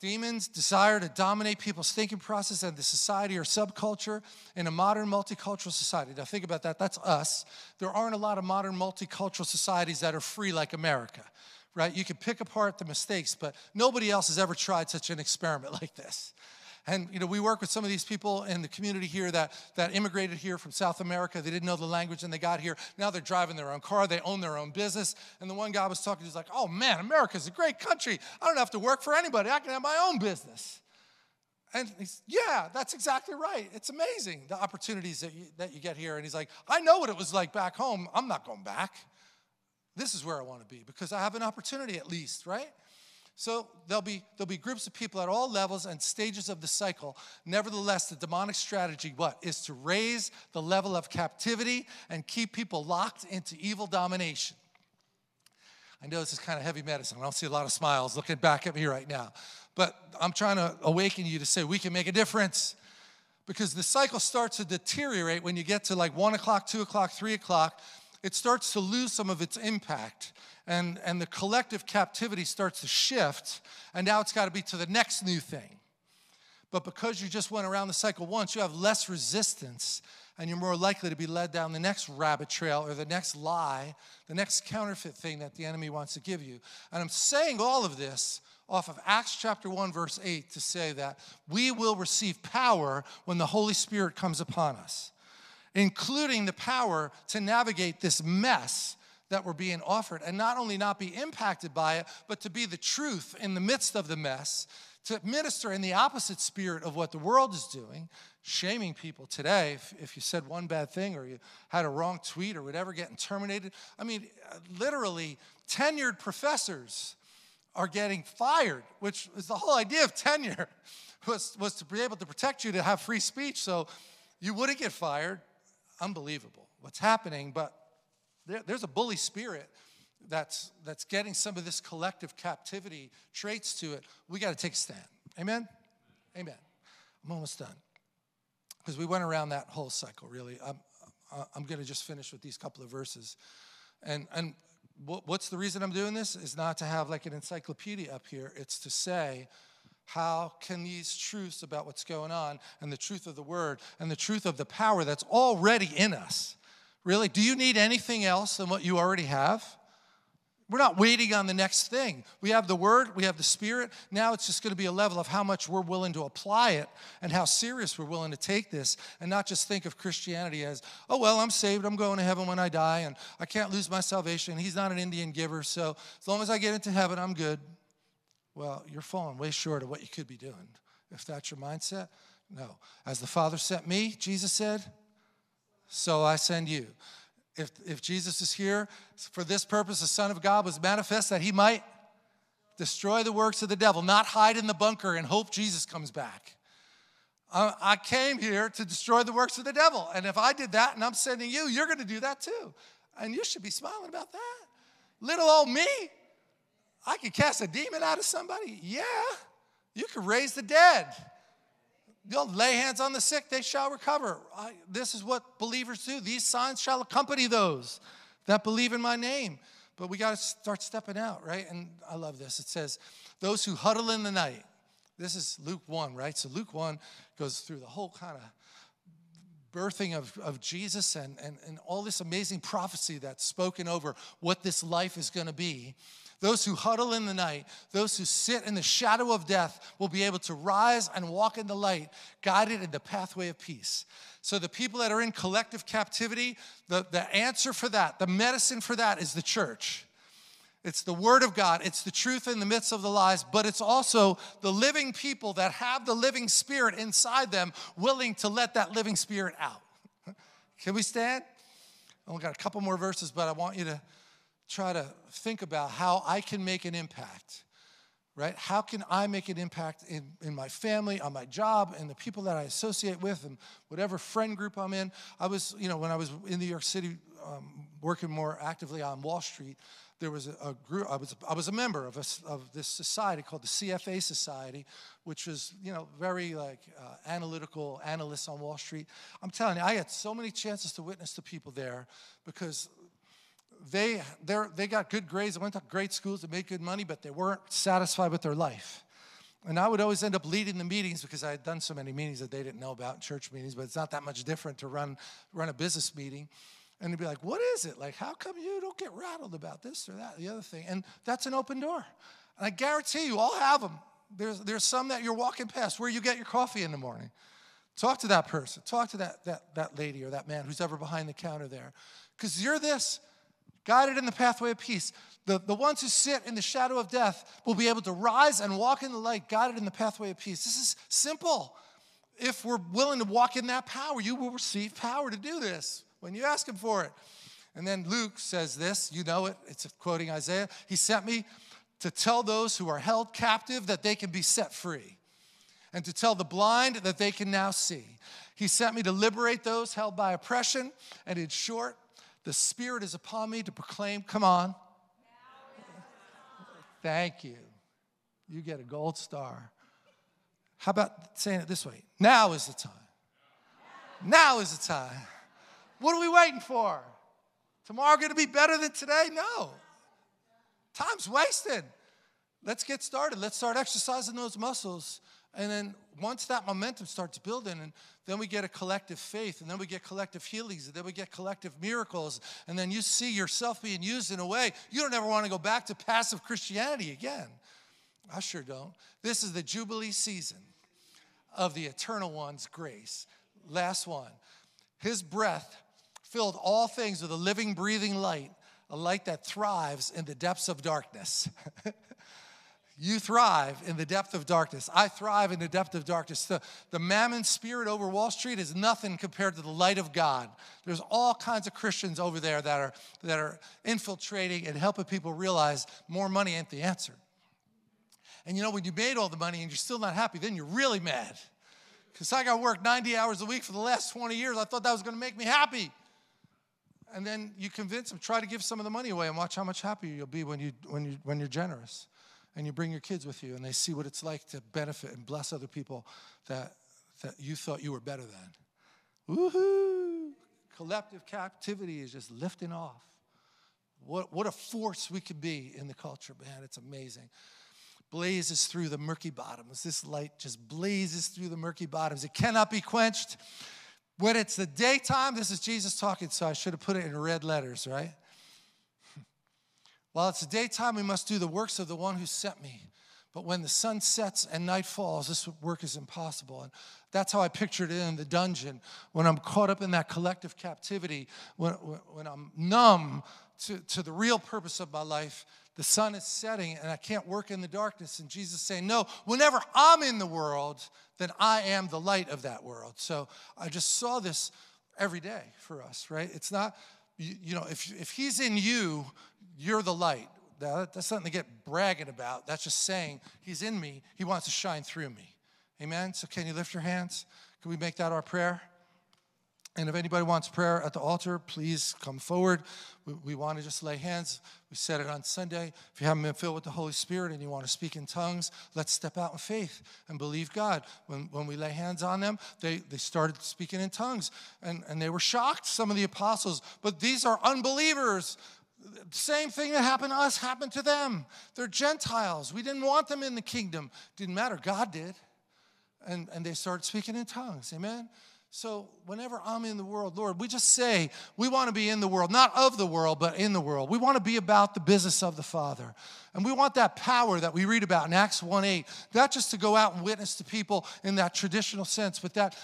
Demons desire to dominate people's thinking process and the society or subculture in a modern multicultural society. Now think about that, that's us. There aren't a lot of modern multicultural societies that are free like America, right? You can pick apart the mistakes, but nobody else has ever tried such an experiment like this. And, we work with some of these people in the community here that immigrated here from South America. They didn't know the language, and they got here. Now they're driving their own car. They own their own business. And the one guy I was talking to was like, oh, man, America's a great country. I don't have to work for anybody. I can have my own business. And he's, yeah, that's exactly right. It's amazing, the opportunities that you get here. And he's like, I know what it was like back home. I'm not going back. This is where I want to be because I have an opportunity at least, right? So there'll be groups of people at all levels and stages of the cycle. Nevertheless, the demonic strategy, what? Is to raise the level of captivity and keep people locked into evil domination. I know this is kind of heavy medicine. I don't see a lot of smiles looking back at me right now. But I'm trying to awaken you to say we can make a difference. Because the cycle starts to deteriorate when you get to like 1 o'clock, 2 o'clock, 3 o'clock. It starts to lose some of its impact. And the collective captivity starts to shift. And now it's got to be to the next new thing. But because you just went around the cycle once, you have less resistance. And you're more likely to be led down the next rabbit trail or the next lie, the next counterfeit thing that the enemy wants to give you. And I'm saying all of this off of Acts chapter 1, verse 8, to say that we will receive power when the Holy Spirit comes upon us, including the power to navigate this mess that we're being offered, and not only not be impacted by it, but to be the truth in the midst of the mess, to minister in the opposite spirit of what the world is doing, shaming people today if you said one bad thing or you had a wrong tweet or whatever, getting terminated. I mean, literally, tenured professors are getting fired, which is the whole idea of tenure, was to be able to protect you to have free speech so you wouldn't get fired. Unbelievable what's happening, but there's a bully spirit that's getting some of this collective captivity traits to it. We got to take a stand. Amen? Amen. I'm almost done because we went around that whole cycle, really. I'm going to just finish with these couple of verses. And what's the reason I'm doing this is not to have like an encyclopedia up here. It's to say, how can these truths about what's going on and the truth of the word and the truth of the power that's already in us, really, do you need anything else than what you already have? We're not waiting on the next thing. We have the word, we have the spirit. Now it's just going to be a level of how much we're willing to apply it and how serious we're willing to take this and not just think of Christianity as, oh, well, I'm saved, I'm going to heaven when I die, and I can't lose my salvation. He's not an Indian giver, so as long as I get into heaven, I'm good. Well, you're falling way short of what you could be doing. If that's your mindset, no. As the Father sent me, Jesus said, so I send you. If Jesus is here, for this purpose the Son of God was manifest that he might destroy the works of the devil, not hide in the bunker and hope Jesus comes back. I came here to destroy the works of the devil. And if I did that and I'm sending you, you're going to do that too. And you should be smiling about that. Little old me, I could cast a demon out of somebody. Yeah, you could raise the dead. You'll lay hands on the sick, they shall recover. This is what believers do. These signs shall accompany those that believe in my name. But we got to start stepping out, right? And I love this. It says, those who huddle in the night. This is Luke 1, right? So Luke 1 goes through the whole kind of birthing of Jesus and all this amazing prophecy that's spoken over what this life is going to be. Those who huddle in the night, those who sit in the shadow of death will be able to rise and walk in the light, guided in the pathway of peace. So the people that are in collective captivity, the answer for that, the medicine for that is the church. It's the word of God. It's the truth in the midst of the lies, but it's also the living people that have the living spirit inside them willing to let that living spirit out. Can we stand? I've only got a couple more verses, but I want you to try to think about how I can make an impact, right? How can I make an impact in my family, on my job, and the people that I associate with, and whatever friend group I'm in? I was, when I was in New York City working more actively on Wall Street, there was a group. I was a member of this society called the CFA Society, which was very like analytical analysts on Wall Street. I'm telling you, I had so many chances to witness to people there because They got good grades. They went to great schools. They made good money, but they weren't satisfied with their life. And I would always end up leading the meetings because I had done so many meetings that they didn't know about, church meetings, but it's not that much different to run a business meeting. And they'd be like, what is it? Like, how come you don't get rattled about this or that or the other thing? And that's an open door. And I guarantee you all have them. There's some that you're walking past where you get your coffee in the morning. Talk to that person. Talk to that lady or that man who's ever behind the counter there. Because you're this. Guided in the pathway of peace. The ones who sit in the shadow of death will be able to rise and walk in the light, guided in the pathway of peace. This is simple. If we're willing to walk in that power, you will receive power to do this when you ask him for it. And then Luke says this, you know it, it's quoting Isaiah. He sent me to tell those who are held captive that they can be set free, and to tell the blind that they can now see. He sent me to liberate those held by oppression, and in short, the Spirit is upon me to proclaim, come on. Thank you. You get a gold star. How about saying it this way? Now is the time. Now is the time. What are we waiting for? Tomorrow going to be better than today? No. Time's wasted. Let's get started. Let's start exercising those muscles. And then once that momentum starts building, and then we get a collective faith, and then we get collective healings, and then we get collective miracles, and then you see yourself being used in a way you don't ever want to go back to passive Christianity again. I sure don't. This is the Jubilee season of the Eternal One's grace. Last one. His breath filled all things with a living, breathing light, a light that thrives in the depths of darkness. You thrive in the depth of darkness. I thrive in the depth of darkness. The mammon spirit over Wall Street is nothing compared to the light of God. There's all kinds of Christians over there that are infiltrating and helping people realize more money ain't the answer. And you know, when you made all the money and you're still not happy, then you're really mad. Because I got to work 90 hours a week for the last 20 years. I thought that was going to make me happy. And then you convince them, try to give some of the money away and watch how much happier you'll be when you're generous. And you bring your kids with you, and they see what it's like to benefit and bless other people that you thought you were better than. Woohoo! Collective captivity is just lifting off. What a force we could be in the culture, man. It's amazing. Blazes through the murky bottoms. This light just blazes through the murky bottoms. It cannot be quenched. When it's the daytime, this is Jesus talking, so I should have put it in red letters, right? While it's the daytime, we must do the works of the one who sent me. But when the sun sets and night falls, this work is impossible. And that's how I pictured it in the dungeon. When I'm caught up in that collective captivity, when I'm numb to the real purpose of my life, the sun is setting and I can't work in the darkness. And Jesus is saying, no, whenever I'm in the world, then I am the light of that world. So I just saw this every day for us, right? It's not, you know, if he's in you, you're the light. That's nothing to get bragging about. That's just saying he's in me. He wants to shine through me. Amen? So can you lift your hands? Can we make that our prayer? And if anybody wants prayer at the altar, please come forward. We want to just lay hands. We said it on Sunday. If you haven't been filled with the Holy Spirit and you want to speak in tongues, let's step out in faith and believe God. When we lay hands on them, they started speaking in tongues. And they were shocked, some of the apostles. But these are unbelievers. Same thing that happened to us happened to them. They're Gentiles. We didn't want them in the kingdom. Didn't matter. God did. And they started speaking in tongues. Amen? So whenever I'm in the world, Lord, we just say we want to be in the world, not of the world, but in the world. We want to be about the business of the Father. And we want that power that we read about in Acts 1:8, not just to go out and witness to people in that traditional sense, but that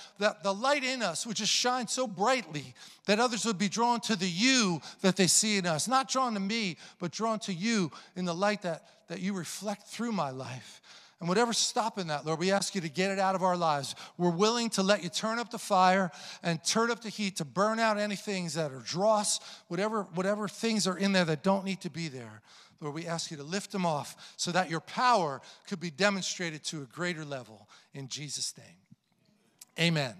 the light in us would just shine so brightly that others would be drawn to the you that they see in us. Not drawn to me, but drawn to you in the light that you reflect through my life. And whatever's stopping that, Lord, we ask you to get it out of our lives. We're willing to let you turn up the fire and turn up the heat to burn out any things that are dross, whatever things are in there that don't need to be there. Lord, we ask you to lift them off so that your power could be demonstrated to a greater level in Jesus' name. Amen.